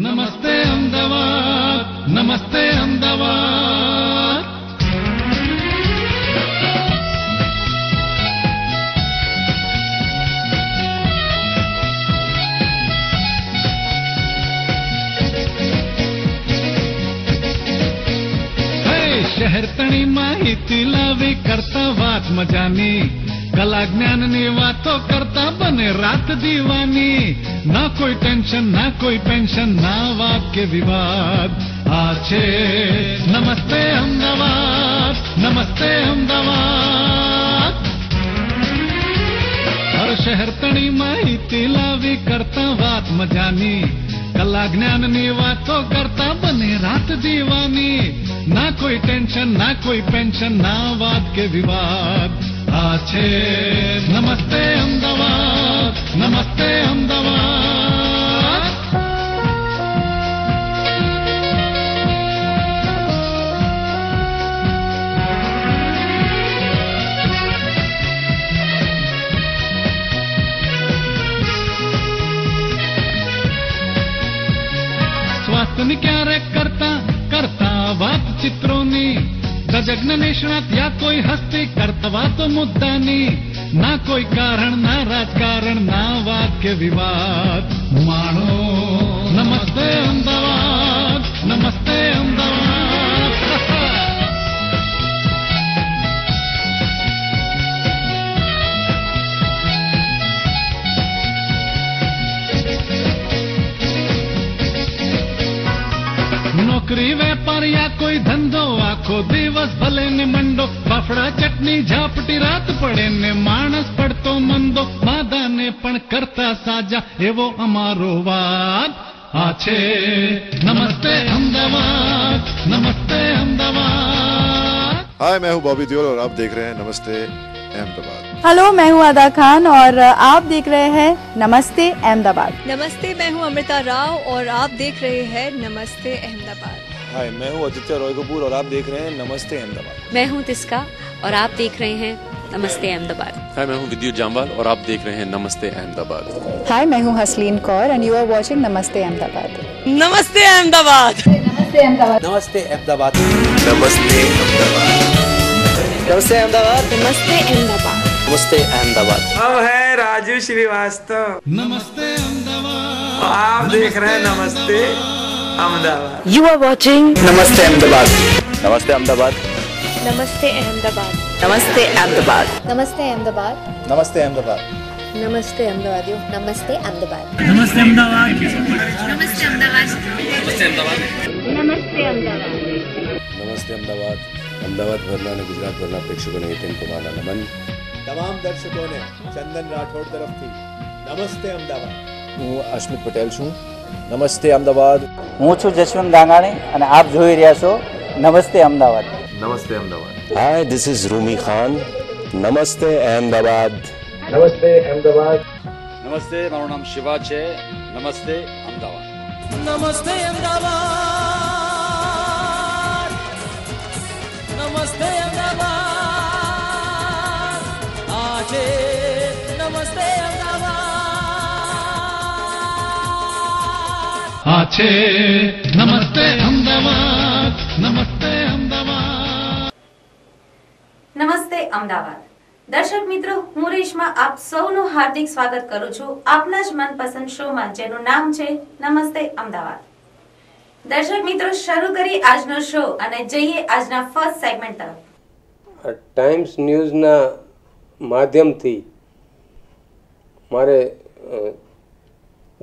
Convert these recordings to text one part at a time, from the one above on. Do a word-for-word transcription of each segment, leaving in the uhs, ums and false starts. नमस्ते अहमदाबाद, नमस्ते अहमदाबाद। हे शहर तणी माहिती लावी करता वात मजानी, कला ज्ञान ने वातो करता बने रात दीवानी। ना कोई टेंशन ना कोई पेंशन ना बाप के विवाद, आछे नमस्ते अहमदाबाद, नमस्ते अहमदाबाद। हर शहर तणी माहिती लावी करता वात मजानी, कला ज्ञान ने वातो करता बने रात दीवानी। ना कोई टेंशन ना कोई पेंशन ना बाप के विवाद, आछे नमस्ते अहमदाबाद, नमस्ते अहमदाबाद। स्वास्थ्य ने क्या रे करता करता बात चित्रों ने, जगन निष्णात या कोई हस्ती करतवा तो मुद्दा नहीं। ना कोई कारण ना राजकारण ना वाक्य विवाद, मानो नमस्ते अहमदाबाद, नमस्ते अहमदाबाद। नौकरी व्यापार या कोई धंधो आखो दिवस भले ने मंडो, फाफड़ा चटनी झापटी रात पड़े ने मानस पड़तो मंदो। मादा ने पण करता साजा एवो अमारो वाद, आछे नमस्ते अहमदाबाद, नमस्ते अहमदाबाद। हाय, मैं हूँ बॉबी दियोल और आप देख रहे हैं नमस्ते अहमदाबाद। हेलो, मैं हूँ आदा खान और आप देख रहे हैं नमस्ते अहमदाबाद। नमस्ते, मैं हूँ अमृता राव और आप देख रहे हैं नमस्ते अहमदाबाद। हाय, मैं हूँ अदित्य रॉय गोरखपुर और आप देख रहे हैं नमस्ते अहमदाबाद। मैं हूँ तिस्का और आप देख रहे हैं नमस्ते अहमदाबाद। हाय, मैं हूँ विद्युत जामवाल और आप देख रहे हैं नमस्ते अहमदाबाद। हाय, मैं हूँ Hasleen Kaur and you are watching Namaste Ahmedabad. नमस्ते अहमदाबाद, नमस्ते अहमदाबाद, नमस्ते अहमदाबाद, नमस्ते अहमदाबाद, नमस्ते अहमदाबाद, नमस्ते अहमदाबाद, नमस्ते अहमदाबाद। अब है राजू श्रीवास्तव। नमस्ते अहमदाबाद, आप देख रहे हैं नमस्ते अहमदाबाद। यू आर वॉचिंग नमस्ते अहमदाबाद। नमस्ते अहमदाबाद, नमस्ते अहमदाबाद, नमस्ते अहमदाबाद, नमस्ते अहमदाबाद, नमस्ते अहमदाबाद, नमस्ते अहमदाबाद, नमस्ते अहमदाबाद, नमस्ते अहमदाबाद, नमस्ते अहमदाबाद, नमस्ते अहमदाबाद, नमस्ते अहमदाबाद, नमस्ते अहमदाबाद। अहमदाबाद भरना ने गुजरात भरना प्रेक्षकों ने नितिन कुमार का नमन। तमाम दर्शकों ने चंदन राठौड़ तरफ थी नमस्ते अहमदाबाद। हूँ अश्मित पटेल छू, नमस्ते अहमदाबाद। हूँ छू जशवंत गांगाणी और आप જોઈ રહ્યા છો Namaste Ahmedabad, Namaste Ahmedabad. Hi, this is Rumi Khan, Namaste Ahmedabad, Namaste Ahmedabad, નમસ્તે। મારું નામ શિવા છે, નમસ્તે અમદાવાદ, નમસ્તે અમદાવાદ, નમસ્તે અમદાવાદ, આજે નમસ્તે અમદાવાદ, आछे नमस्ते अहमदाबाद, नमस्ते अहमदाबाद, नमस्ते अहमदाबाद। दर्शक मित्रों, हूँ रेशमा आप સૌનું હાર્દિક સ્વાગત કરું છું આપના જ મનપસંદ શોમાં જેનું નામ છે નમસ્તે અમદાવાદ। દર્શક મિત્રો, શરૂ કરી આજનો શો અને જઈએ આજના ફર્સ્ટ સેગમેન્ટ તરફ। ટાઈમ્સ ન્યૂઝના માધ્યમથી મારે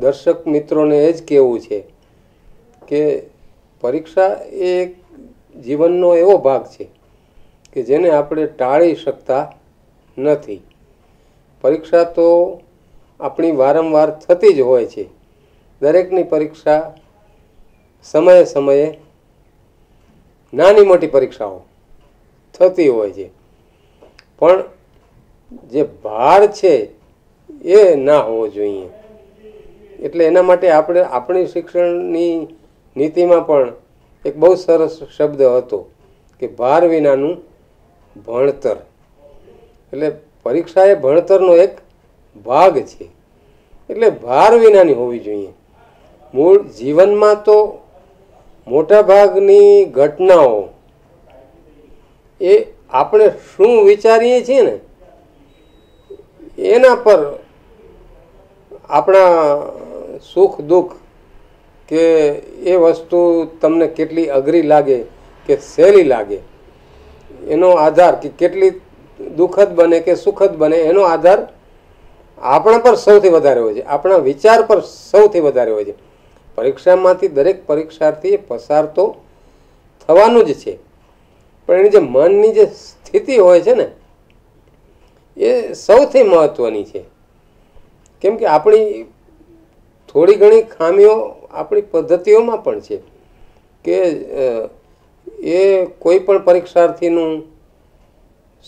દર્શક મિત્રોને એ જ કહેવું છે કે પરીક્ષા એ જીવનનો એવો ભાગ છે કે જેને આપણે ટાળી શકતા નથી। પરીક્ષા તો આપણી વારંવાર થતી જ હોય છે। દરેકની પરીક્ષા સમયે સમયે નાની મોટી પરીક્ષાઓ થતી હોય છે, પણ જે ભાર છે એ ના હોવો જોઈએ। એટલે એના માટે આપણે આપણી શિક્ષણની નીતિમાં પણ એક બહુ સરસ શબ્દ હતો કે ભાર વિનાનું ભણતર। એટલે પરીક્ષા એ ભણતરનો એક ભાગ છે, એટલે ભાર વિનાની હોવી જોઈએ। મૂળ જીવનમાં તો મોટાભાગની ઘટનાઓ એ આપણે શું વિચારીએ છીએ ને એના પર આપણા સુખ દુઃખ કે એ વસ્તુ તમને કેટલી અઘરી લાગે કે સહેલી લાગે એનો આધાર કે કેટલી દુઃખદ બને કે સુખદ બને એનો આધાર આપણા પર સૌથી વધારે હોય છે, આપણા વિચાર પર સૌથી વધારે હોય છે। પરીક્ષામાંથી દરેક પરીક્ષાર્થી પસાર તો થવાનું જ છે, પણ એની જે મનની જે સ્થિતિ હોય છે ને એ સૌથી મહત્ત્વની છે, કેમ કે આપણી થોડી ઘણી ખામીઓ આપણી પદ્ધતિઓમાં પણ છે કે એ કોઈ પણ પરીક્ષાર્થીનું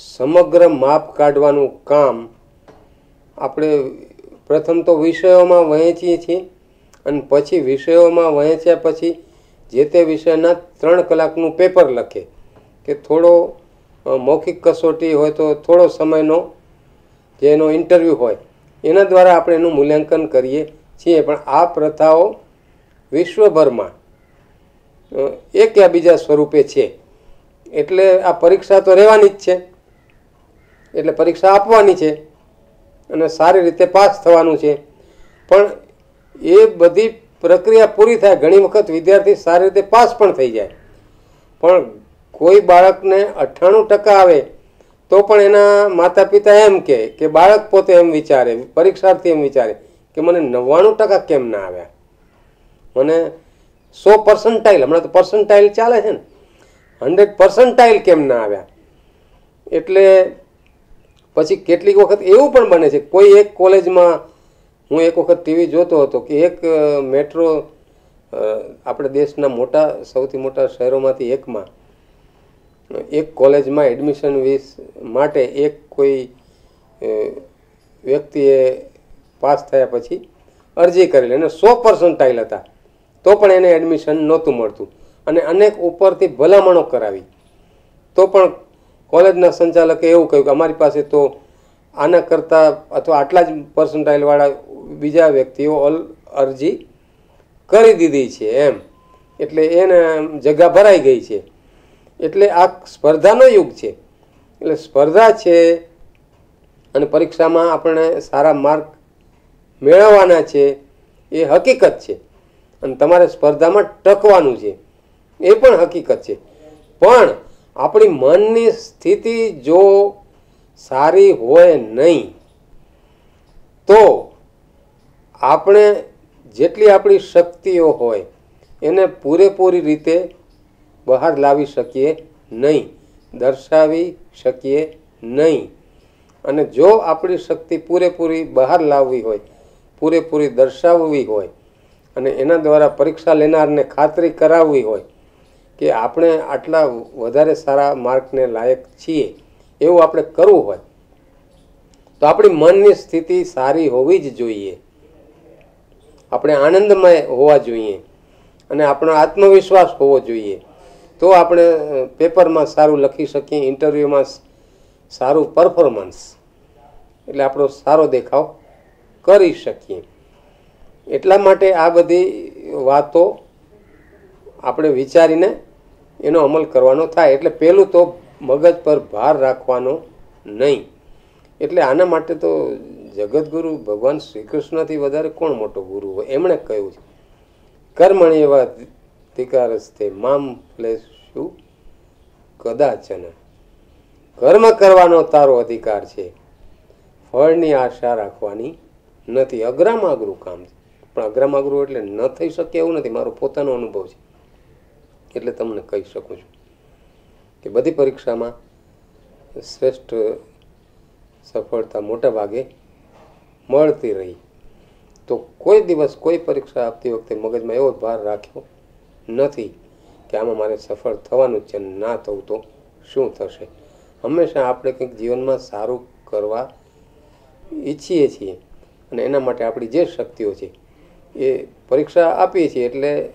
સમગ્ર માપ કાઢવાનું કામ આપણે પ્રથમ તો વિષયોમાં વહેંચીએ છીએ અને પછી વિષયોમાં વહેંચ્યા પછી જે તે વિષયના ત્રણ કલાકનું પેપર લખે કે થોડો મૌખિક કસોટી હોય તો થોડો સમયનો જેનો ઇન્ટરવ્યૂ હોય એના દ્વારા આપણે એનું મૂલ્યાંકન કરીએ છીએ। પણ આ પ્રથાઓ વિશ્વભરમાં એક યા બીજા સ્વરૂપે છે, એટલે આ પરીક્ષા તો રહેવાની જ છે, એટલે પરીક્ષા આપવાની છે અને સારી રીતે પાસ થવાનું છે, પણ એ બધી પ્રક્રિયા પૂરી થાય ઘણી વખત વિદ્યાર્થી સારી રીતે પાસ પણ થઈ જાય, પણ કોઈ બાળકને અઠ્ઠાણું ટકા આવે તો પણ એના માતા પિતા એમ કહે કે બાળક પોતે એમ વિચારે, પરીક્ષાર્થી એમ વિચારે કે મને નવ્વાણું ટકા કેમ ના આવ્યા, મને સો પર્સન્ટાઇલ હમણાં તો પર્સન્ટાઇલ ચાલે છે ને હંડ્રેડ પર્સન્ટાઇલ કેમ ના આવ્યા। એટલે પછી કેટલીક વખત એવું પણ બને છે, કોઈ એક કોલેજમાં હું એક વખત ટીવી જોતો હતો કે એક મેટ્રો આપણે દેશના મોટા સૌથી મોટા શહેરોમાંથી એકમાં એક કોલેજમાં એડમિશન વીસ માટે એક કોઈ વ્યક્તિએ પાસ થયા પછી અરજી કરેલી અને સો પર્સન્ટાઇલ હતા તો પણ એને એડમિશન નહોતું મળતું અને અનેક ઉપરથી ભલામણો કરાવી તો પણ કોલેજના સંચાલકે એવું કહ્યું કે અમારી પાસે તો આના કરતાં અથવા આટલા જ પર્સન્ટાઇલવાળા બીજા વ્યક્તિઓ ઓલ અરજી કરી દીધી છે એમ, એટલે એને જગ્યા ભરાઈ ગઈ છે। એટલે આ સ્પર્ધાનો યુગ છે, એટલે સ્પર્ધા છે અને પરીક્ષામાં આપણે સારા માર્ક મેળવવાના છે એ હકીકત છે અને તમારે સ્પર્ધામાં ટકવાનું છે એ પણ હકીકત છે, પણ આપણી મનની સ્થિતિ જો સારી હોય નહીં તો આપણે જેટલી આપણી શક્તિઓ હોય એને પૂરેપૂરી રીતે બહાર લાવી શકીએ નહીં, દર્શાવી શકીએ નહીં, અને જો આપણી શક્તિ પૂરેપૂરી બહાર લાવવી હોય, પૂરેપૂરી દર્શાવવી હોય અને એના દ્વારા પરીક્ષા લેનારને ખાતરી કરાવવી હોય કે આપણે આટલા વધારે સારા માર્કને લાયક છીએ એવું આપણે કરવું હોય તો આપણી મનની સ્થિતિ સારી હોવી જ જોઈએ, આપણે આનંદમય હોવા જોઈએ અને આપણો આત્મવિશ્વાસ હોવો જોઈએ, તો આપણે પેપરમાં સારું લખી શકીએ, ઇન્ટરવ્યૂમાં સારું પરફોર્મન્સ એટલે આપણો સારો દેખાવ કરી શકીએ। એટલા માટે આ બધી વાતો આપણે વિચારીને એનો અમલ કરવાનો થાય, એટલે પહેલું તો મગજ પર ભાર રાખવાનો નહીં, એટલે આના માટે તો જગતગુરુ ભગવાન શ્રી કૃષ્ણથી વધારે કોણ મોટો ગુરુ હોય, એમણે કહ્યું છે કર્મણી એવા ધિકારસ્તે મામ ફલેશુ કદાચન, કર્મ કરવાનો તારો અધિકાર છે, ફળની આશા રાખવાની નથી। અઘરામાં અઘરું કામ છે, પણ અઘરામાં અઘરું એટલે ન થઈ શકે એવું નથી, મારો પોતાનો અનુભવ છે એટલે તમને કહી શકું છું કે બધી પરીક્ષામાં શ્રેષ્ઠ સફળતા મોટા ભાગે મળતી રહી, તો કોઈ દિવસ કોઈ પરીક્ષા આપતી વખતે મગજમાં એવો ભાર રાખ્યો નથી કે આમાં મારે સફળ થવાનું છે, ના થવું તો શું થશે। હંમેશા આપણે કંઈક જીવનમાં સારું કરવા ઈચ્છીએ છીએ અને એના માટે આપણી જે શક્તિઓ છે એ પરીક્ષા આપીએ છીએ, એટલે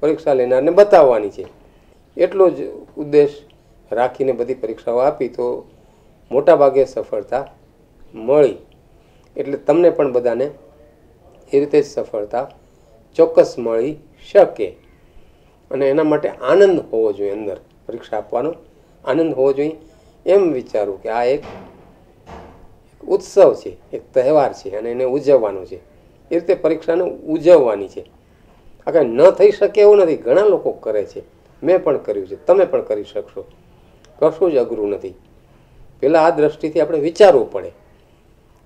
પરીક્ષા લેનારને બતાવવાની છે, એટલો જ ઉદ્દેશ રાખીને બધી પરીક્ષાઓ આપી તો મોટાભાગે સફળતા મળી, એટલે તમને પણ બધાને એ રીતે જ સફળતા ચોક્કસ મળી શકે અને એના માટે આનંદ હોવો જોઈએ, અંદર પરીક્ષા આપવાનો આનંદ હોવો જોઈએ। એમ વિચારું કે આ એક ઉત્સવ છે, એક તહેવાર છે અને એને ઉજવવાનો છે, એ રીતે પરીક્ષાને ઉજવવાની છે। આ કાંઈ ન થઈ શકે એવું નથી, ઘણા લોકો કરે છે, મેં પણ કર્યું છે, તમે પણ કરી શકશો, કશું જ અઘરું નથી। પહેલાં આ દ્રષ્ટિથી આપણે વિચારવું પડે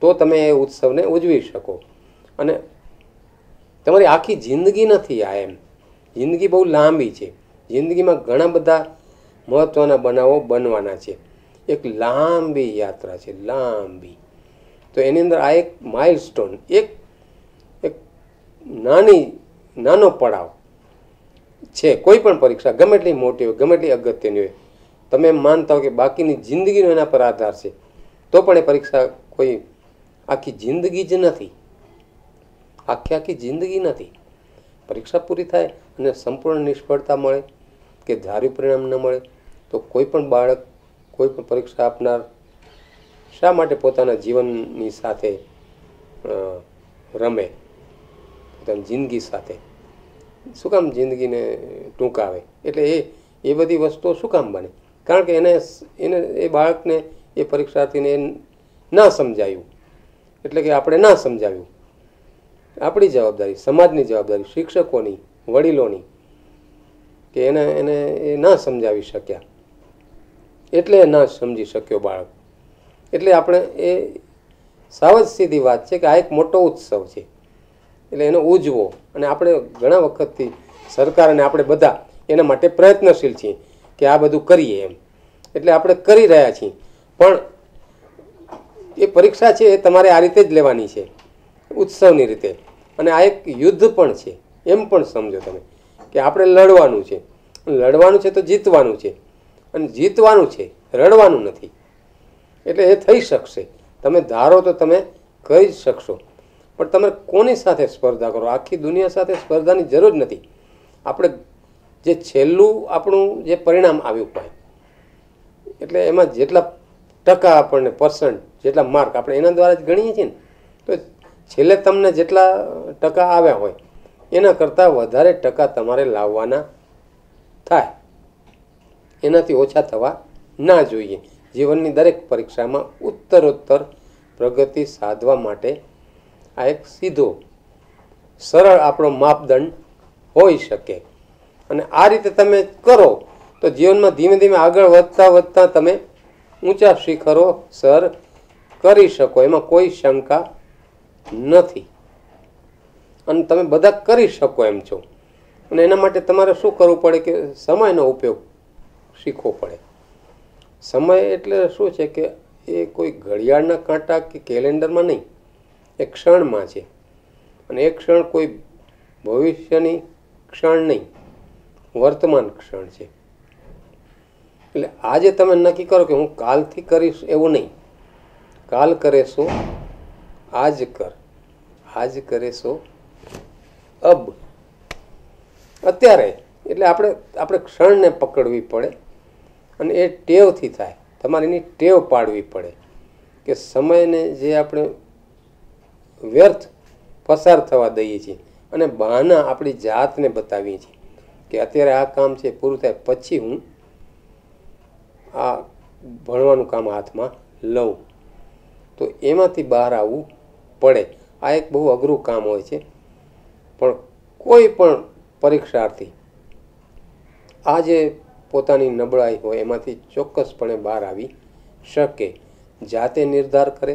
તો તમે એ ઉત્સવને ઉજવી શકો। અને તમારી આખી જિંદગી નથી આ, એમ જિંદગી બહુ લાંબી છે, જિંદગીમાં ઘણા બધા મહત્ત્વના બનાવો બનવાના છે, એક લાંબી યાત્રા છે, લાંબી। તો એની અંદર આ એક માઇલસ્ટોન, એક એક નાની નાનો પડાવ છે। કોઈ પણ પરીક્ષા ગમે એટલી મોટી હોય, ગમે એટલી અગત્યની હોય, તમે એમ માનતા હો કે બાકીની જિંદગીનો એના પર આધાર છે, તો પણ એ પરીક્ષા કોઈ આખી જિંદગી જ નથી, આખી આખી જિંદગી નથી। પરીક્ષા પૂરી થાય અને સંપૂર્ણ નિષ્ફળતા મળે કે ધાર્યું પરિણામ ન મળે તો કોઈ પણ બાળક, કોઈ પણ પરીક્ષા આપનાર શા માટે પોતાના જીવનની સાથે રમે, પોતાની જિંદગી સાથે શું કામ જિંદગીને ટૂંકાવે? એટલે એ એ બધી વસ્તુઓ શું કામ બને? કારણ કે એને એને એ બાળકને, એ પરીક્ષાર્થીને ના સમજાયું, એટલે કે આપણે ના સમજાવ્યું। આપણી જવાબદારી, સમાજની જવાબદારી, શિક્ષકોની, વડીલોની, કે એને એને એ ના સમજાવી શક્યા એટલે ના સમજી શક્યો બાળક। એટલે આપણે એ સાવ જ સીધી વાત છે કે આ એક મોટો ઉત્સવ છે, એટલે એનો ઉજવો। અને આપણે ઘણા વખતથી સરકાર અને આપણે બધા એના માટે પ્રયત્નશીલ છીએ કે આ બધું કરીએ એમ, એટલે આપણે કરી રહ્યા છીએ। પણ એ પરીક્ષા છે એ તમારે આ રીતે જ લેવાની છે, ઉત્સવની રીતે। અને આ એક યુદ્ધ પણ છે, એમ પણ સમજો તમે કે આપણે લડવાનું છે, લડવાનું છે તો જીતવાનું છે, અને જીતવાનું છે, રડવાનું નથી। એટલે એ થઈ શકશે, તમે ધારો તો તમે કરી જ શકશો। પણ તમે કોની સાથે સ્પર્ધા કરો? આખી દુનિયા સાથે સ્પર્ધાની જરૂર નથી। આપણે જે છેલ્લું આપણું જે પરિણામ આવ્યું પાય, એટલે એમાં જેટલા ટકા આપણને, પર્સન્ટ, જેટલા માર્ક આપણે એના દ્વારા જ ગણીએ છીએ ને, તો છેલ્લે તમને જેટલા ટકા આવ્યા હોય એના કરતાં વધારે ટકા તમારે લાવવાના થાય, એનાથી ઓછા થવા ના જોઈએ। જીવનની દરેક પરીક્ષામાં ઉત્તરોત્તર પ્રગતિ સાધવા માટે આ એક સીધો સરળ આપણો માપદંડ હોઈ શકે। અને આ રીતે તમે કરો તો જીવનમાં ધીમે ધીમે આગળ વધતા વધતા તમે ઊંચા શિખરો સર કરી શકો, એમાં કોઈ શંકા નથી। અને તમે બધા કરી શકો એમ છો। અને એના માટે તમારે શું કરવું પડે કે સમયનો ઉપયોગ શીખવો પડે। સમય એટલે શું છે કે એ કોઈ ઘડિયાળના કાંટા કે કેલેન્ડરમાં નહીં, એ ક્ષણમાં છે। અને એ ક્ષણ કોઈ ભવિષ્યની ક્ષણ નહીં, વર્તમાન ક્ષણ છે। એટલે આજે તમે નક્કી કરો કે હું કાલથી કરીશ એવું નહીં, કાલ કરે શું आज कर, आज करे सो अब। अत्यारे एटले आपणे आपणे क्षण ने पकड़वी पड़े अने ए टेवथी थाय, तमारे एनी टेव पाड़वी पड़े के समय ने जे आपणे व्यर्थ पसार थवा दईए छीए अने बहाना आपणी जातने बतावीए छीए के अत्यारे आ काम छे पूरुं थाय पछी हूँ आ भणवानुं काम हाथमां लऊं। तो एमांथी बहार आववुं पड़े। आ एक बहु अघरू काम होय छे, पण कोई पण परीक्षार्थी आज पोतानी नबळाई होय एमांथी चोक्कसपणे बहार आवी शके। जाते निर्धार करे,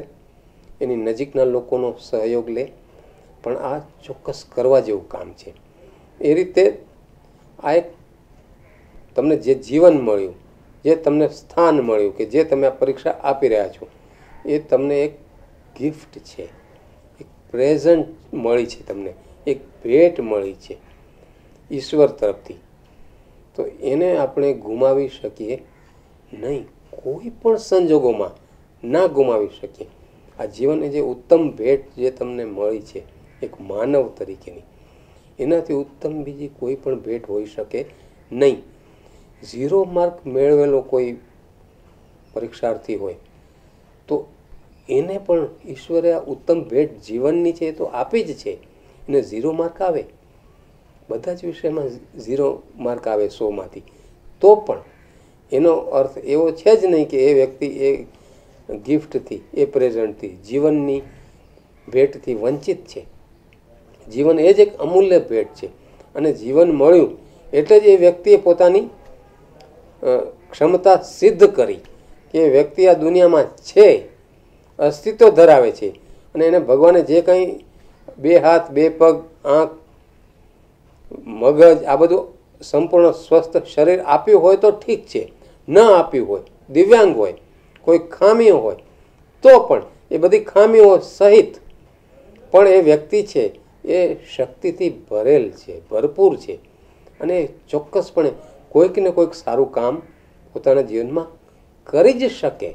एनी नजीकना लोकोनो सहयोग ले, पण आ चोक्कस करवा जेवुं काम छे। ए रीते आ एक तमने जे जीवन मळ्युं, जे तमने स्थान मळ्युं के जे तमे परीक्षा आपी रह्या छो, ए तमने एक गिफ्ट छे, प्रेजेंट मळी छे, तमने एक भेट मळी छे ईश्वर तरफथी। तो एने आपणे गुमावी शकीए नहीं, कोई पण संजोगोमां ना गुमावी शकीए। आ जीवन ए जे उत्तम भेट जे तमने मळी छे एक मानव तरीकेनी, एनाथी उत्तम बीजी कोई पण भेट होई शके नहीं। जीरो मार्क मेळवेलो कोई परीक्षार्थी होय तो एने पण ईश्वरे आ उत्तम भेट जीवननी छे तो आपी ज छे। एने जीरो मार्क आवे બધા જ વિષયમાં ઝીરો માર્ક આવે સોમાંથી તો પણ એનો અર્થ એવો છે જ નહીં કે એ વ્યક્તિ એ ગિફ્ટથી એ પ્રેઝન્ટથી જીવનની ભેટથી વંચિત છે. જીવન એ જ એક અમૂલ્ય ભેટ છે અને જીવન મળ્યું એટલે જ એ વ્યક્તિએ પોતાની ક્ષમતા સિદ્ધ કરી કે વ્યક્તિ આ દુનિયામાં છે, અસ્તિત્વ ધરાવે છે અને એને ભગવાને જે કંઈ બે હાથ, બે પગ, આંખ, મગજ આ બધું સંપૂર્ણ સ્વસ્થ શરીર આપ્યું હોય તો ઠીક છે, ન આપ્યું હોય, દિવ્યાંગ હોય, કોઈ ખામીઓ હોય તો પણ એ બધી ખામીઓ સહિત પણ એ વ્યક્તિ છે એ શક્તિથી ભરેલ છે, ભરપૂર છે અને ચોક્કસપણે કોઈક ને કોઈક સારું કામ પોતાના જીવનમાં કરી જ શકે.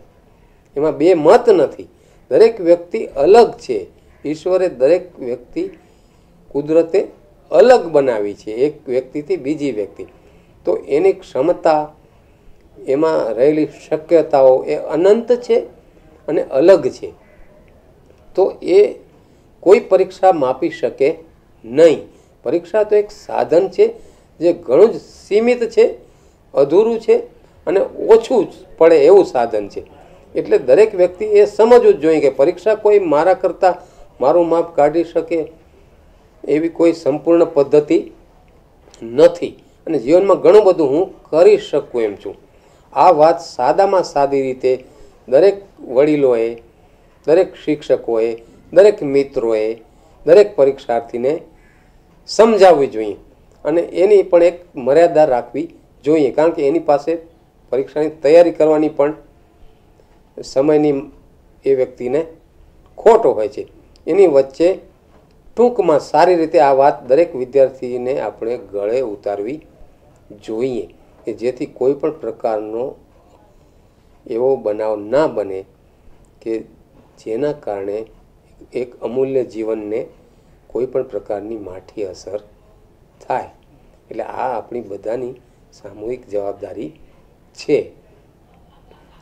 એમાં બે મત નથી. દરેક વ્યક્તિ અલગ છે. ઈશ્વરે દરેક વ્યક્તિ કુદરતે અલગ બનાવી છે, એક વ્યક્તિથી બીજી વ્યક્તિ. તો એની ક્ષમતા, એમાં રહેલી શક્યતાઓ એ અનંત છે અને અલગ છે. તો એ કોઈ પરીક્ષા માપી શકે નહીં. પરીક્ષા તો એક સાધન છે જે ઘણું જ સીમિત છે, અધૂરું છે અને ઓછું પડે એવું સાધન છે. એટલે દરેક વ્યક્તિ એ સમજવું જ જોઈએ કે પરીક્ષા કોઈ મારા કરતાં મારું માપ કાઢી શકે એવી કોઈ સંપૂર્ણ પદ્ધતિ નથી અને જીવનમાં ઘણું બધું હું કરી શકું એમ છું. આ વાત સાદામાં સાદી રીતે દરેક વડીલોએ, દરેક શિક્ષકોએ, દરેક મિત્રોએ દરેક પરીક્ષાર્થીને સમજાવવી જોઈએ અને એની પણ એક મર્યાદા રાખવી જોઈએ, કારણ કે એની પાસે પરીક્ષાની તૈયારી કરવાની પણ સમયની એ વ્યક્તિને ખોટો હોય છે. એની વચ્ચે ટૂંકમાં સારી રીતે આ વાત દરેક વિદ્યાર્થીને આપણે ગળે ઉતારવી જોઈએ કે જેથી કોઈ પણ પ્રકારનો એવો બનાવ ના બને કે જેના કારણે એક અમૂલ્ય જીવનને કોઈ પણ પ્રકારની માઠી અસર થાય. એટલે આ આપણી બધાની સામૂહિક જવાબદારી છે.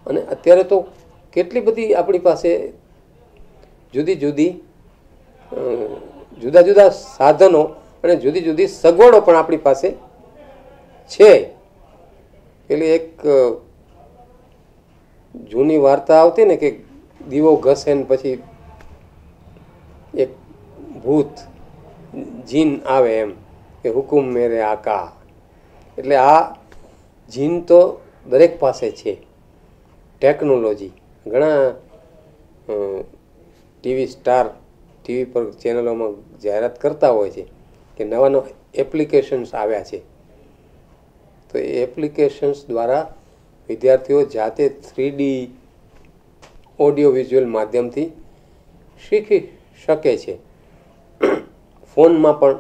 અને અત્યારે તો કેટલી બધી આપણી પાસે જુદી જુદી જુદા જુદા સાધનો અને જુદી જુદી સગવડો પણ આપણી પાસે છે. એટલે એક જૂની વાર્તા આવતી ને કે દીવો ઘસે ને પછી એક ભૂત જીન આવે એમ કે હુકુમ મેરે આકા. એટલે આ જીન તો દરેક પાસે છે. ટેકનોલોજી, ઘણા ટીવી સ્ટાર ટીવી પર ચેનલોમાં જાહેરાત કરતા હોય છે કે નવા નવા એપ્લિકેશન્સ આવ્યા છે. તો એ એપ્લિકેશન્સ દ્વારા વિદ્યાર્થીઓ જાતે થ્રી ડી ઓડિયો વિઝ્યુઅલ માધ્યમથી શીખી શકે છે. ફોનમાં પણ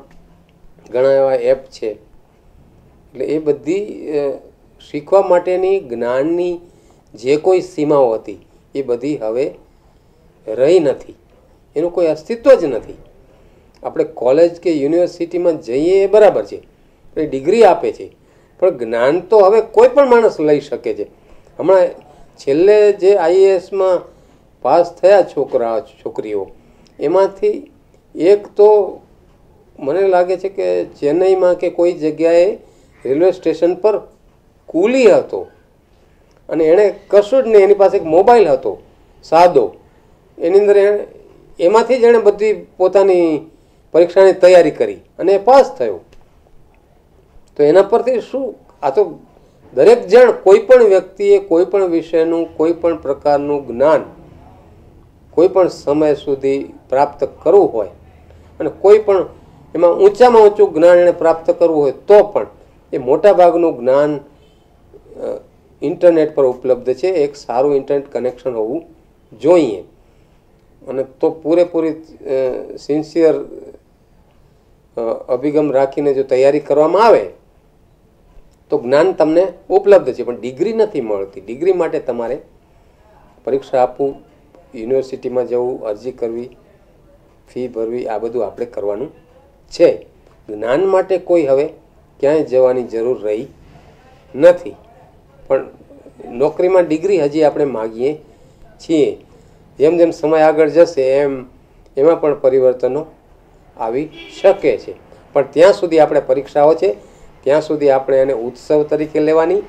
ઘણા એવા એપ છે. એટલે એ બધી શીખવા માટેની જ્ઞાનની જે કોઈ સીમાઓ હતી એ બધી હવે રહી નથી, એનું કોઈ અસ્તિત્વ જ નથી. આપણે કોલેજ કે યુનિવર્સિટીમાં જઈએ એ બરાબર છે, એ ડિગ્રી આપે છે, પણ જ્ઞાન તો હવે કોઈ પણ માણસ લઈ શકે છે. હમણાં છેલ્લે જે આઈએએસમાં પાસ થયા છોકરા છોકરીઓ એમાંથી એક તો મને લાગે છે કે ચેન્નઈમાં કે કોઈ જગ્યાએ રેલવે સ્ટેશન પર કુલી હતો અને એણે કશું જ નહીં, એની પાસે એક મોબાઈલ હતો સાદો, એની અંદર એણે એમાંથી જ એણે બધી પોતાની પરીક્ષાની તૈયારી કરી અને એ પાસ થયો. તો એના પરથી શું, આ તો દરેક જણ, કોઈ પણ વ્યક્તિએ કોઈ પણ વિષયનું કોઈ પણ પ્રકારનું જ્ઞાન કોઈ પણ સમય સુધી પ્રાપ્ત કરવું હોય અને કોઈ પણ એમાં ઊંચામાં ઊંચું જ્ઞાન એને પ્રાપ્ત કરવું હોય તો પણ એ મોટાભાગનું જ્ઞાન ઇન્ટરનેટ પર ઉપલબ્ધ છે. એક સારું ઇન્ટરનેટ કનેક્શન હોવું જોઈએ અને તો પૂરેપૂરી સિન્સિયર અભિગમ રાખીને જો તૈયારી કરવામાં આવે તો જ્ઞાન તમને ઉપલબ્ધ છે, પણ ડિગ્રી નથી મળતી. ડિગ્રી માટે તમારે પરીક્ષા આપવું, યુનિવર્સિટીમાં જવું, અરજી કરવી, ફી ભરવી, આ બધું આપણે કરવાનું છે. જ્ઞાન માટે કોઈ હવે ક્યાંય જવાની જરૂર રહી નથી. પણ નોકરીમાં ડિગ્રી હજી આપણે માગીએ છીએ. જેમ જેમ સમય આગળ જશે એમ એમાં પણ પરિવર્તનો આવી શકે છે. પણ ત્યાં સુધી આપણે પરીક્ષાઓ છે ત્યાં સુધી આપણે એને ઉત્સવ તરીકે લેવાની,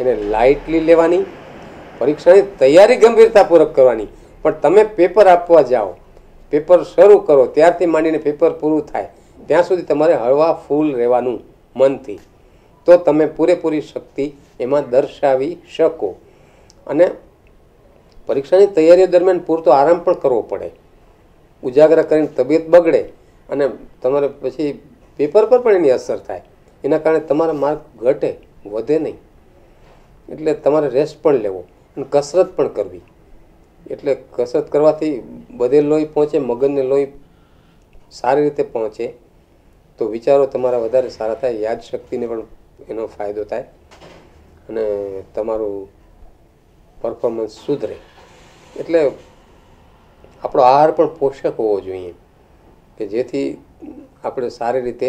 એને લાઇટલી લેવાની, પરીક્ષાની તૈયારી ગંભીરતાપૂર્વક કરવાની. પણ તમે પેપર આપવા જાઓ, પેપર શરૂ કરો ત્યારથી માંડીને પેપર પૂરું થાય ત્યાં સુધી તમારે હળવા ફૂલ રહેવાનું મનથી, તો તમે પૂરેપૂરી શક્તિ એમાં દર્શાવી શકો. અને પરીક્ષાની તૈયારીઓ દરમિયાન પૂરતો આરામ પણ કરવો પડે, ઉજાગરા કરીને તબિયત બગડે અને તમારે પછી પેપર પર પણ એની અસર થાય, એના કારણે તમારા માર્ક ઘટે વધે નહીં. એટલે તમારે રેસ્ટ પણ લેવો અને કસરત પણ કરવી. એટલે કસરત કરવાથી બધે લોહી પહોંચે, મગજને લોહી સારી રીતે પહોંચે, તો વિચારો તમારા વધારે સારા થાય, યાદશક્તિને પણ એનો ફાયદો થાય અને તમારું પરફોર્મન્સ સુધરે. એટલે આપણો આહાર પણ પોષક હોવો જોઈએ કે જેથી આપણે સારી રીતે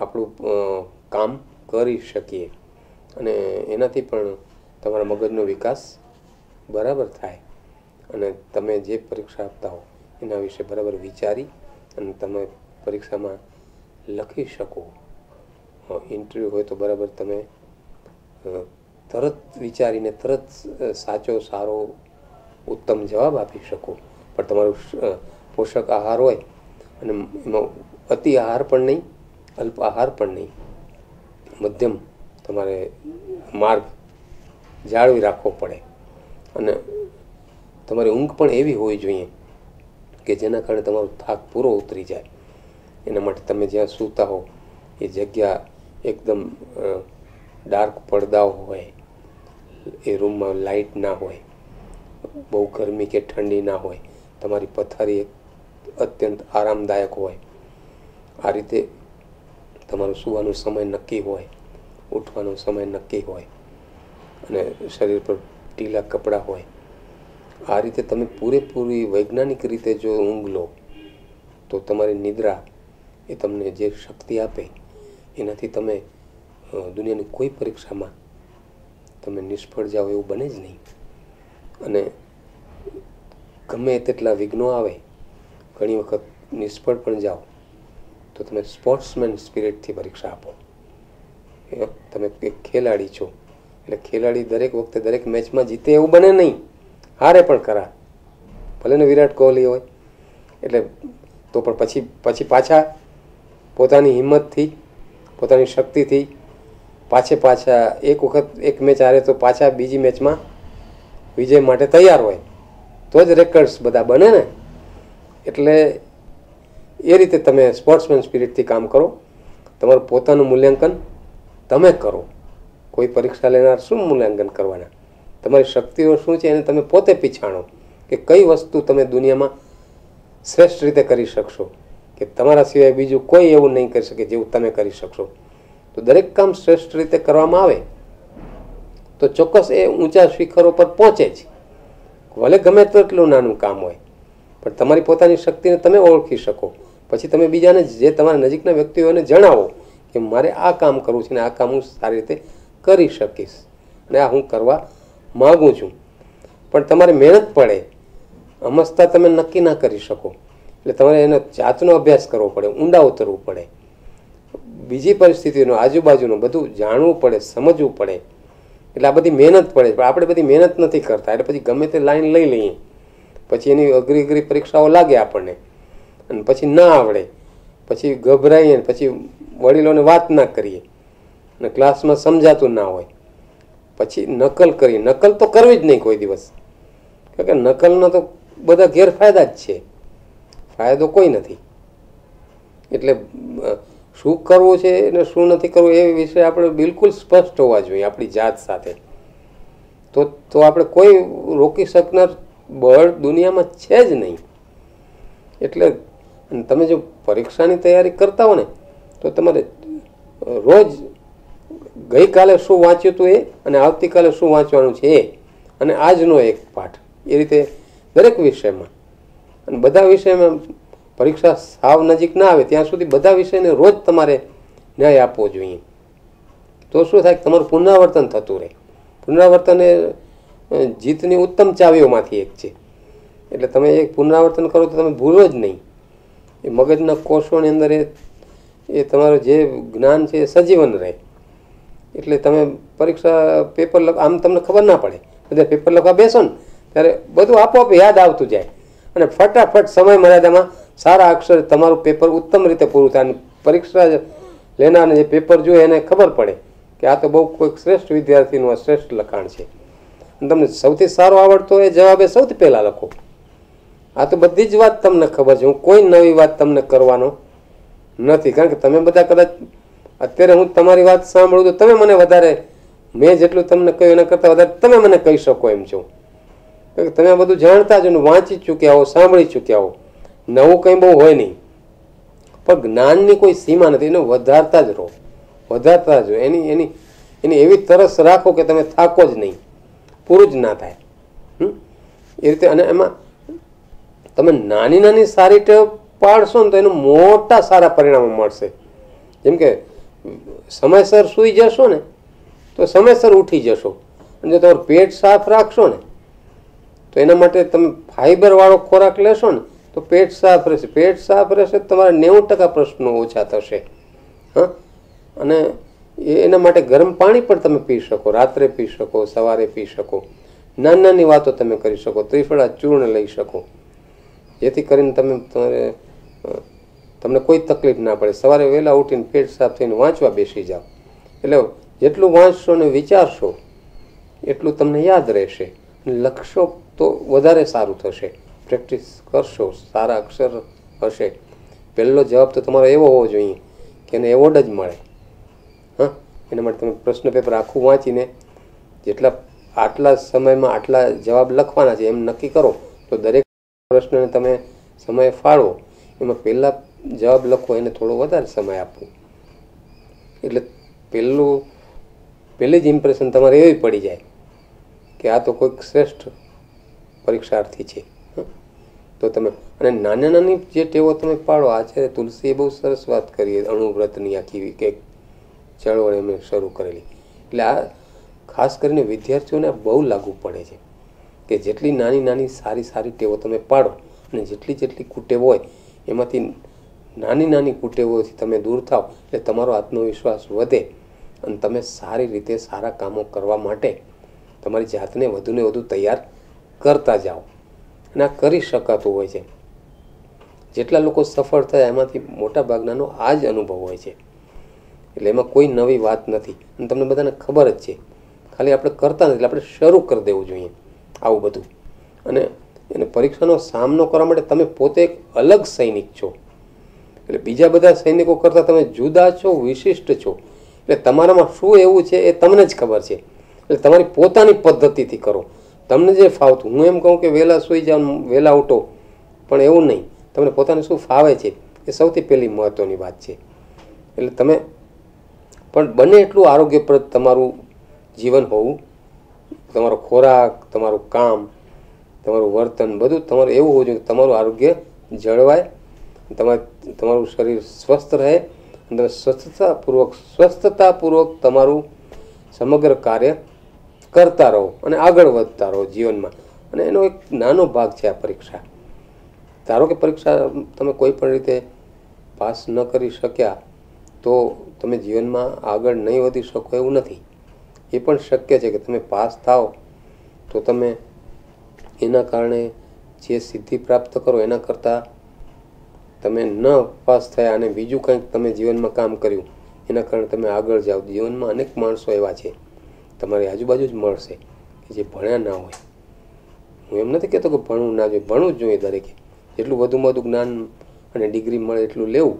આપણું કામ કરી શકીએ અને એનાથી પણ તમારા મગજનો વિકાસ બરાબર થાય અને તમે જે પરીક્ષા આપતા હો એના વિશે બરાબર વિચારી અને તમે પરીક્ષામાં લખી શકો. ઇન્ટરવ્યૂ હોય તો બરાબર તમે તરત વિચારીને તરત સાચો સારો ઉત્તમ જવાબ આપી શકો. પણ તમારું પોષક આહાર હોય અને એમાં અતિ આહાર પણ નહીં, અલ્પ આહાર પણ નહીં, મધ્યમ તમારે માર્ગ જાળવી રાખવો પડે. અને તમારી ઊંઘ પણ એવી હોવી જોઈએ કે જેના કારણે તમારો થાક પૂરો ઉતરી જાય. એના માટે તમે જ્યાં સૂતા હો એ જગ્યા એકદમ ડાર્ક પડદાઓ હોય, એ રૂમમાં લાઇટ ના હોય, બહુ ગરમી કે ઠંડી ના હોય, તમારી પથારી અત્યંત આરામદાયક હોય. આ રીતે તમારો સૂવાનો સમય નક્કી હોય, ઉઠવાનો સમય નક્કી હોય અને શરીર પર ઢીલા કપડાં હોય. આ રીતે તમે પૂરેપૂરી વૈજ્ઞાનિક રીતે જો ઊંઘ લો તો તમારી નિદ્રા એ તમને જે શક્તિ આપે એનાથી તમે દુનિયાની કોઈ પરીક્ષામાં તમે નિષ્ફળ જાઓ એવું બને જ નહીં. અને ગમે તેટલા વિઘ્નો આવે, ઘણી વખત નિષ્ફળ પણ જાઓ, તો તમે સ્પોર્ટ્સમેન સ્પિરિટથી પરીક્ષા આપો. તમે એક ખેલાડી છો એટલે ખેલાડી દરેક વખતે દરેક મેચમાં જીતે એવું બને નહીં, હારે પણ ખરા, ભલે ને વિરાટ કોહલી હોય એટલે તો પણ પછી પછી પાછા પોતાની હિંમતથી પોતાની શક્તિથી પાછે પાછા એક વખત એક મેચ હારે તો પાછા બીજી મેચમાં વિજય માટે તૈયાર હોય તો જ રેકર્ડ્સ બધા બને ને. એટલે એ રીતે તમે સ્પોર્ટ્સમેન સ્પિરિટથી કામ કરો. તમારું પોતાનું મૂલ્યાંકન તમે કરો, કોઈ પરીક્ષા લેનાર શું મૂલ્યાંકન કરવાના, તમારી શક્તિઓ શું છે એને તમે પોતે પીછાણો કે કઈ વસ્તુ તમે દુનિયામાં શ્રેષ્ઠ રીતે કરી શકશો કે તમારા સિવાય બીજું કોઈ એવું નહીં કરી શકે જેવું તમે કરી શકશો. તો દરેક કામ શ્રેષ્ઠ રીતે કરવામાં આવે તો ચોક્કસ એ ઊંચા શિખરો પર પહોંચે જ, ભલે ગમે તેટલું નાનું કામ હોય. પણ તમારી પોતાની શક્તિને તમે ઓળખી શકો, પછી તમે બીજાને જે તમારા નજીકના વ્યક્તિઓને જણાવો કે મારે આ કામ કરવું છે ને આ કામ હું સારી રીતે કરી શકીશ અને આ હું કરવા માગું છું. પણ તમારે મહેનત પડે, અમસ્તા તમે નક્કી ના કરી શકો એટલે તમારે એનો જાતનો અભ્યાસ કરવો પડે, ઊંડા ઉતરવું પડે, બીજી પરિસ્થિતિનું આજુબાજુનું બધું જાણવું પડે, સમજવું પડે. એટલે આ બધી મહેનત પડે પણ આપણે બધી મહેનત નથી કરતા એટલે પછી ગમે તે લાઈન લઈ લઈએ, પછી એની અઘરી અઘરી પરીક્ષાઓ લાગે આપણને અને પછી ના આવડે, પછી ગભરાઈએ, પછી વડીલોને વાત ના કરીએ અને ક્લાસમાં સમજાતું ના હોય, પછી નકલ કરીએ. નકલ તો કરવી જ નહીં કોઈ દિવસ, કારણ કે નકલના તો બધા ગેરફાયદા જ છે, ફાયદો કોઈ નથી. એટલે શું કરવું છે અને શું નથી કરવું એ વિશે આપણે બિલકુલ સ્પષ્ટ હોવા જોઈએ આપણી જાત સાથે, તો તો આપણે કોઈ રોકી શકનાર બળ દુનિયામાં છે જ નહીં. એટલે તમે જો પરીક્ષાની તૈયારી કરતા હો ને તો તમારે રોજ ગઈકાલે શું વાંચ્યું હતું એ અને આવતીકાલે શું વાંચવાનું છે એ અને આજનો એક પાઠ, એ રીતે દરેક વિષયમાં અને બધા વિષયમાં પરીક્ષા સાવ નજીક ના આવે ત્યાં સુધી બધા વિષયને રોજ તમારે ન્યાય આપવો જોઈએ. તો શું થાય કે તમારું પુનરાવર્તન થતું રહે. પુનરાવર્તન એ જીતની ઉત્તમ ચાવીઓમાંથી એક છે. એટલે તમે એક પુનરાવર્તન કરો તો તમે ભૂલો જ નહીં, એ મગજના કોષોની અંદર એ એ તમારું જે જ્ઞાન છે એ સજીવન રહે. એટલે તમે પરીક્ષા પેપર લખ આમ તમને ખબર ના પડે, બધા પેપર લખવા બેસો ને ત્યારે બધું આપોઆપ યાદ આવતું જાય અને ફટાફટ સમય મર્યાદામાં સારા અક્ષર તમારું પેપર ઉત્તમ રીતે પૂરું થાય. પરીક્ષા લેનારને જે પેપર જોઈએ એને ખબર પડે કે આ તો બહુ કોઈક શ્રેષ્ઠ વિદ્યાર્થીનું આ શ્રેષ્ઠ લખાણ છે. અને તમને સૌથી સારો આવડતો એ જવાબ એ સૌથી પહેલાં લખો. આ તો બધી જ વાત તમને ખબર છે, હું કોઈ નવી વાત તમને કરવાનો નથી. કારણ કે તમે બધા કદાચ અત્યારે હું તમારી વાત સાંભળું તો તમે મને વધારે, મેં જેટલું તમને કહ્યું એના કરતાં વધારે તમે મને કહી શકો એમ છો. કારણ કે તમે બધું જાણતા જ, વાંચી ચૂક્યા હો, સાંભળી ચૂક્યા હો. નવું કંઈ બહુ હોય નહીં, પણ જ્ઞાનની કોઈ સીમા નથી. એને વધારતા જ રહો, વધારતા જ રહો. એની એની એની એવી તરસ રાખો કે તમે થાકો જ નહીં, પૂરું જ ના થાય. હમ એ રીતે. અને એમાં તમે નાની નાની સારી ટેવ પાડશો ને તો એનું મોટા સારા પરિણામો મળશે. જેમ કે સમયસર સૂઈ જશો ને તો સમયસર ઉઠી જશો. અને જો તમારું પેટ સાફ રાખશો ને તો એના માટે તમે ફાઇબરવાળો ખોરાક લેશો ને તો પેટ સાફ રહેશે. પેટ સાફ રહેશે તમારા નેવું ટકા પ્રશ્નો ઓછા થશે. હા, અને એના માટે ગરમ પાણી પણ તમે પી શકો, રાત્રે પી શકો, સવારે પી શકો. નાની નાની વાતો તમે કરી શકો, ત્રિફળા ચૂર્ણ લઈ શકો, જેથી કરીને તમે તમારે તમને કોઈ તકલીફ ના પડે. સવારે વહેલા ઉઠીને પેટ સાફ થઈને વાંચવા બેસી જાઓ. એટલે જેટલું વાંચશો ને વિચારશો એટલું તમને યાદ રહેશે. લખશો તો વધારે સારું થશે. પ્રેક્ટિસ કરશો, સારા અક્ષર હશે. પહેલો જવાબ તો તમારો એવો હોવો જોઈએ કે એને એવોર્ડ જ મળે. હા, એના માટે તમે પ્રશ્ન પેપર આખું વાંચીને જેટલા આટલા સમયમાં આટલા જવાબ લખવાના છે એમ નક્કી કરો. તો દરેક પ્રશ્નને તમે સમય ફાળવો, એમાં પહેલા જવાબ લખો એને થોડો વધારે સમય આપો. એટલે પહેલું પહેલી જ ઇમ્પ્રેશન તમારે એવી પડી જાય કે આ તો કોઈક શ્રેષ્ઠ પરીક્ષાર્થી છે. તો તમે અને નાની નાની જે ટેવો તમે પાડો. આચાર્ય તુલસીએ બહુ સરસ વાત કરી, અણુવ્રતની આખી કે ચળવળ એમણે શરૂ કરેલી. એટલે આ ખાસ કરીને વિદ્યાર્થીઓને બહુ લાગુ પડે છે કે જેટલી નાની નાની સારી સારી ટેવો તમે પાડો અને જેટલી જેટલી કુટેવો હોય એમાંથી નાની નાની કુટેવોથી તમે દૂર થાઓ એટલે તમારો આત્મવિશ્વાસ વધે અને તમે સારી રીતે સારા કામો કરવા માટે તમારી જાતને વધુને વધુ તૈયાર કરતા જાઓ. ના કરી શકાતું હોય છે. જેટલા લોકો સફળ થયા એમાંથી મોટા ભાગનાનો આ જ અનુભવ હોય છે. એટલે એમાં કોઈ નવી વાત નથી અને તમને બધાને ખબર જ છે. ખાલી આપણે કરતા નથી, આપણે શરૂ કરી દેવું જોઈએ આવું બધું. અને એને પરીક્ષાનો સામનો કરવા માટે તમે પોતે એક અલગ સૈનિક છો. એટલે બીજા બધા સૈનિકો કરતાં તમે જુદા છો, વિશિષ્ટ છો. એટલે તમારામાં શું એવું છે એ તમને જ ખબર છે. એટલે તમારી પોતાની પદ્ધતિથી કરો, તમને જે ફાવતું. હું એમ કહું કે વહેલા સૂઈ જાઓ, વહેલા ઉઠો, પણ એવું નહીં. તમને પોતાને શું ફાવે છે એ સૌથી પહેલી મહત્ત્વની વાત છે. એટલે તમે પણ બને એટલું આરોગ્યપ્રદ તમારું જીવન હોવું, તમારો ખોરાક, તમારું કામ, તમારું વર્તન બધું તમારું એવું હોવું જોઈએ કે તમારું આરોગ્ય જળવાય, તમારે તમારું શરીર સ્વસ્થ રહે અને તમે સ્વસ્થતાપૂર્વક સ્વસ્થતાપૂર્વક તમારું સમગ્ર કાર્ય કરતા રહો અને આગળ વધતા રહો જીવનમાં. અને એનો એક નાનો ભાગ છે આ પરીક્ષા. ધારો કે પરીક્ષા તમે કોઈ પણ રીતે પાસ ન કરી શક્યા તો તમે જીવનમાં આગળ નહીં વધી શકો એવું નથી. એ પણ શક્ય છે કે તમે પાસ થાઓ તો તમે એના કારણે જે સિદ્ધિ પ્રાપ્ત કરો એના કરતાં તમે ન પાસ થયા અને બીજું કંઈક તમે જીવનમાં કામ કર્યું એના કારણે તમે આગળ જાઓ. જીવનમાં અનેક માણસો એવા છે તમારી આજુબાજુ જ મળશે કે જે ભણ્યા ના હોય. હું એમ નથી કહેતો કે ભણવું ના જોઈએ, ભણવું જ જોઈએ દરેકે. જેટલું વધુમાં વધુ જ્ઞાન અને ડિગ્રી મળે એટલું લેવું,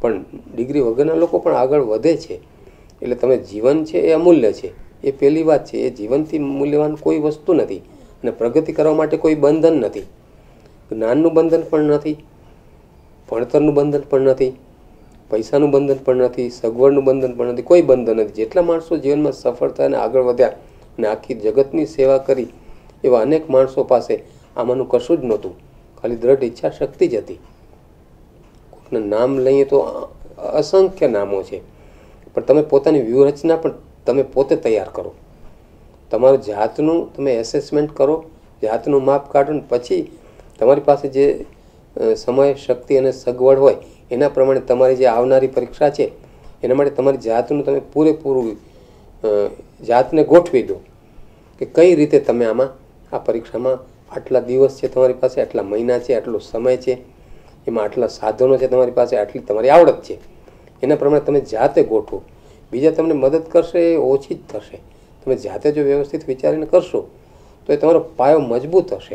પણ ડિગ્રી વગરના લોકો પણ આગળ વધે છે. એટલે તમે જીવન છે એ અમૂલ્ય છે, એ પહેલી વાત છે. એ જીવનથી મૂલ્યવાન કોઈ વસ્તુ નથી અને પ્રગતિ કરવા માટે કોઈ બંધન નથી. જ્ઞાનનું બંધન પણ નથી, ભણતરનું બંધન પણ નથી, પૈસાનું બંધન પણ નથી, સગવડનું બંધન પણ નથી, કોઈ બંધન નથી. જેટલા માણસો જીવનમાં સફળતા અને આગળ વધ્યા અને આખી જગતની સેવા કરી એવા અનેક માણસો પાસે આમાંનું કશું જ નહોતું, ખાલી દ્રઢ ઈચ્છા શક્તિ જ હતી. કોઈકને નામ લઈએ તો અસંખ્ય નામો છે, પણ તમે પોતાની વ્યૂહરચના પણ તમે પોતે તૈયાર કરો. તમારું જાતનું તમે એસેસમેન્ટ કરો, જાતનું માપ કાઢો ને પછી તમારી પાસે જે સમય, શક્તિ અને સગવડ હોય एना प्रमाणे तमारी जे आवनारी परीक्षा है एना माटे तमारी जातनुं तमे पूरेपूरुं जातने गोठवी दो कि कई रीते तमे आमां आ परीक्षामां आटला दिवस छे तमारी पासे, आटला महीना छे, आटलो समय छे, एमां आटला साधनो छे तमारी पासे, आटली तमारी आवडत छे, एना प्रमाणे तमे जाते गोठो। बीजा तमने मदद करशे ए ओछी ज थशे। तमे जाते जो व्यवस्थित विचारीने करशो तो ए तमारो पायो मजबूत हशे,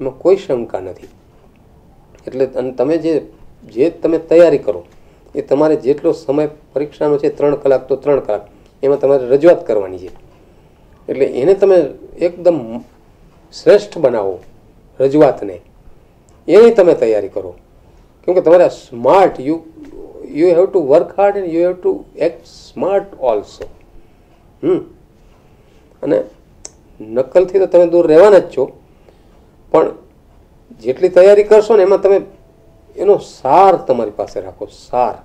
एमां कोई शंका नथी। एटले तमे जे जे तमे तैयारी करो ए तमारे जेटलो समय परीक्षानो छे त्रण कलाक तो त्रण कलाक एमां तमारे रजूआत करवानी छे। एटले एने तमे एकदम श्रेष्ठ बनावो, रजूआत ने एनी तमे तैयारी करो, क्योंकि तमारा smart you you have to work hard and you have to act smart also. Hmm नकल थी तो तमे दूर रहेवाना ज छो, पण जेटली तैयारी करशो ने एमां तमे एनो सार तमारी पासे राखो। सार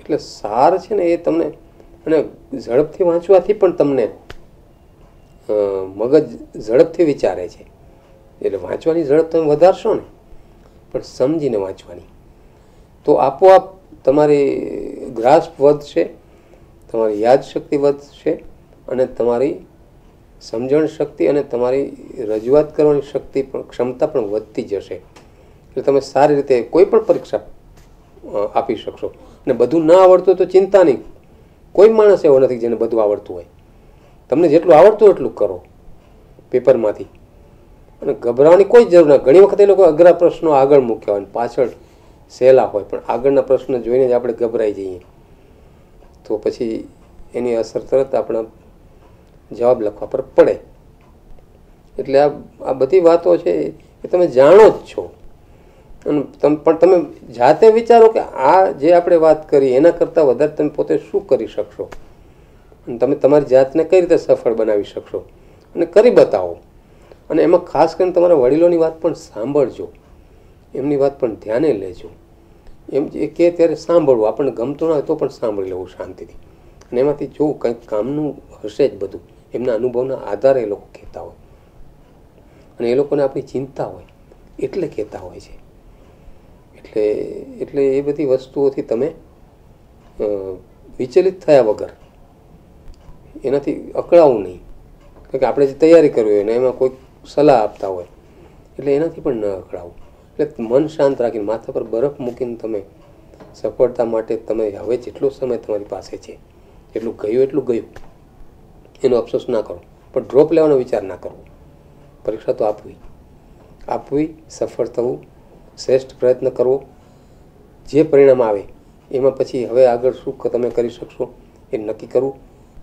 एटले सार छे ने ए तमने अने झड़पथी वांचवाथी पण तमने मगज झड़पथी विचारे छे, एटले वांचवानी झड़प तमे वधारशो ने पण समजीने वांचवानी, तो आपोआप तमारी ग्रास्प वधशे, तमारी यादशक्ति वधशे अने तमारी समजण शक्ति अने तमारी रजूआत करवानी शक्ति पण क्षमता पण वधती जशे। એટલે તમે સારી રીતે કોઈપણ પરીક્ષા આપી શકશો અને બધું ના આવડતું તો ચિંતા નહીં, કોઈ માણસ એવો નથી જેને બધું આવડતું હોય। તમને જેટલું આવડતું એટલું કરો પેપરમાંથી, અને ગભરાવાની કોઈ જરૂર ના। ઘણી વખત એ લોકો અઘરા પ્રશ્નો આગળ મૂક્યા હોય અને પાછળ સહેલા હોય, પણ આગળના પ્રશ્નો જોઈને જ આપણે ગભરાઈ જઈએ તો પછી એની અસર તરત આપણા જવાબ લખવા પર પડે। એટલે આ આ બધી વાતો છે એ તમે જાણો જ છો, तम पण तमे जाते विचारो कि आ जे आपणे वात करी एना करता वधारे तमे पोते शुं करी शकशो अने तमे तमारी जातने कई रीते सफल बनावी शकशो अने करी बतावो। अने एमां खास करीने तमारा वडीलोनी वात पण सांभळजो, एमनी वात पण ध्याने लेजो। एम जे कहे त्यारे सांभळवो, आपणे गमतुं न होय तो पण सांभळी लेवो शांतिथी, अने एमांथी जो कंईक कामनुं हशे ज बधुं। एमना अनुभवना आधारे ए लोको कહેતા હોય अने ए लोकोने आपणी चिंता होय એટલે કહેતા હોય છે। એટલે એટલે એ બધી વસ્તુઓથી તમે વિચલિત થયા વગર એનાથી અકળાવું નહીં, કારણ કે આપણે જે તૈયારી કરવી હોય ને એમાં કોઈ સલાહ આપતા હોય એટલે એનાથી પણ ન અકળાવું। એટલે મન શાંત રાખીને માથા પર બરફ મૂકીને તમે સફળતા માટે તમે હવે જેટલો સમય તમારી પાસે છે એટલું ગયું એટલું ગયું એનો અફસોસ ના કરો, પણ ડ્રોપ લેવાનો વિચાર ના કરવો। પરીક્ષા તો આપવી આપવી સફળ થવું, શ્રેષ્ઠ પ્રયત્ન કરવો, જે પરિણામ આવે એમાં પછી હવે આગળ શું તમે કરી શકશો એ નક્કી કરવું।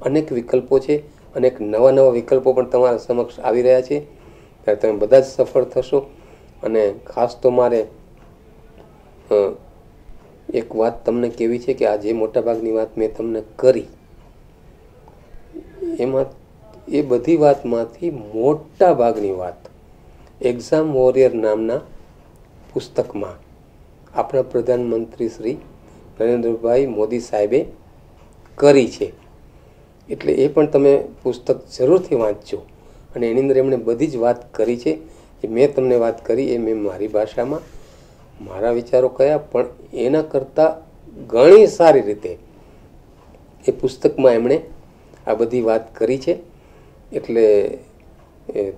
અનેક વિકલ્પો છે, અનેક નવા નવા વિકલ્પો પણ તમારા સમક્ષ આવી રહ્યા છે, ત્યારે તમે બધા જ સફળ થશો। અને ખાસ તો મારે એક વાત તમને કહેવી છે કે આ જે મોટાભાગની વાત મેં તમને કરી એમાં એ બધી વાતમાંથી મોટાભાગની વાત એક્ઝામ વોરિયર નામના पुस्तक में अपना प्रधानमंत्री श्री नरेन्द्र भाई मोदी साहेबे करी छे। एटले ए पण तमे पुस्तक जरूर थी वाँचो अने एनी अंदर एमणे बधी ज वात करी छे जे मैं तमने बात करी ए मैं मारी भाषा में मारा विचारों कया, पण एना करता घणी सारी रीते ए पुस्तक में एमणे आ बधी बात करी छे। एटले ए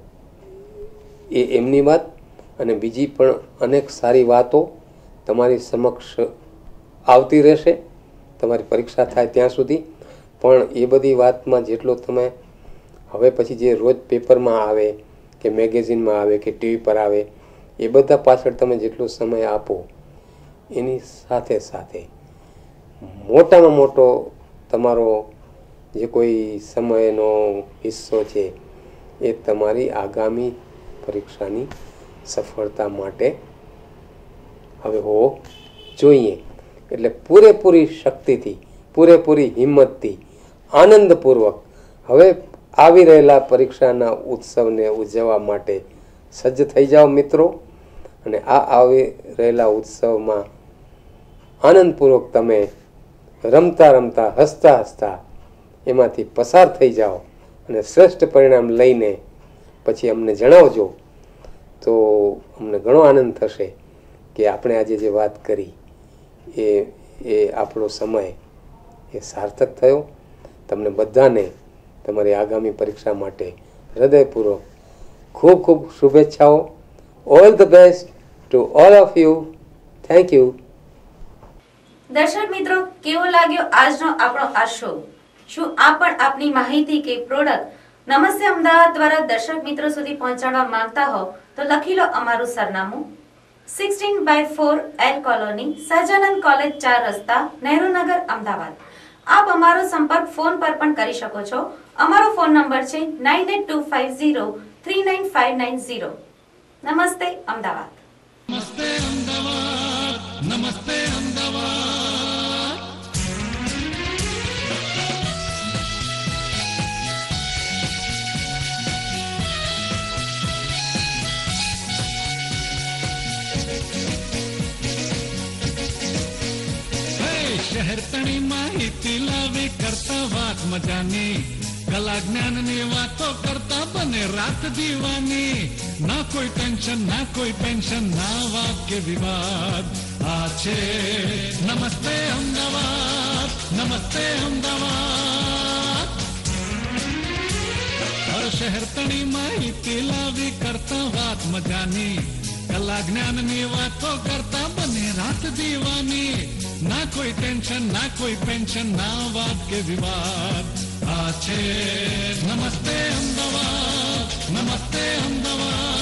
एमनी वात अने बीजी पण अनेक सारी बातों तमारी समक्ष आवती रहेशे तमारी परीक्षा थाय त्यां सुधी। पण ए बधी वातमां जेटलो तमे हवे पछी जे रोज पेपर में आवे के मेगेजीन में आवे के टीवी पर आवे ए बधा पाछळ तमे जेटलो समय आपो एनी साथे साथे मोटामां मोटो तमारो जे कोई समयनो हिस्सो छे ए तमारी आगामी परीक्षानी सफलता माटे हवे होवो जोईए। एटले पूरेपूरी शक्तिथी, पूरेपूरी हिम्मतथी, आनंदपूर्वक हवे आवी रहेला परीक्षाना उत्सवने उजववा माटे सज्ज थई जाओ मित्रो। अने आ आवी रहेला उत्सवमां आनंदपूर्वक तमे रमता रमता हसता हसता एमांथी पसार थई जाओ अने श्रेष्ठ परिणाम लईने पछी अमने जणावजो तो अमने घणो आनंद थशे कि आपणे आज जे वात करी એ એ આપણો સમય એ સાર્થક થયો. તમને બધાને તમારી આગામી પરીક્ષા માટે હૃદયપૂર્વક ખૂબ ખૂબ શુભેચ્છાઓ. All the best to all of you. Thank you. દર્શક મિત્રો, કેવો લાગ્યો આજનો આપણો આ શો? શું આપ પણ આપની માહિતી કે પ્રોડક્ટ નમસ્તે અમદાવાદ દ્વારા દર્શક મિત્રો સુધી પહોંચાડવા માંગતા હો તો લખી લો અમારું સરનામું સોળ બાય ચાર એલ કોલોની, સહજાનંદ કોલેજ, ચાર રસ્તા, નહેરુનગર, અમદાવાદ. આપ અમારો સંપર્ક ફોન પર પણ કરી શકો છો. અમારો ફોન નંબર છે nine eight two five zero three nine five nine zero. Namaste Ahmedabad. Namaste Ahmedabad. Namaste Ahmedabad. शहरतनी माहिती लावी करता वात मजानी, कला ज्ञान नी वातो करता बने रात दीवानी. ना कोई टेंशन ना कोई पेंशन ना वाक के विवाद. आछे नमस्ते अहमदाबाद. नमस्ते अहमदाबाद. और शहरतनी माहिती लावी करता वात मजानी, कला ज्ञान नी वातो करता बने रात दीवानी. ना कोई टेंशन ना कोई पेंशन ना वाद के विवाद. आछे नमस्ते अहमदाबाद. नमस्ते अहमदाबाद.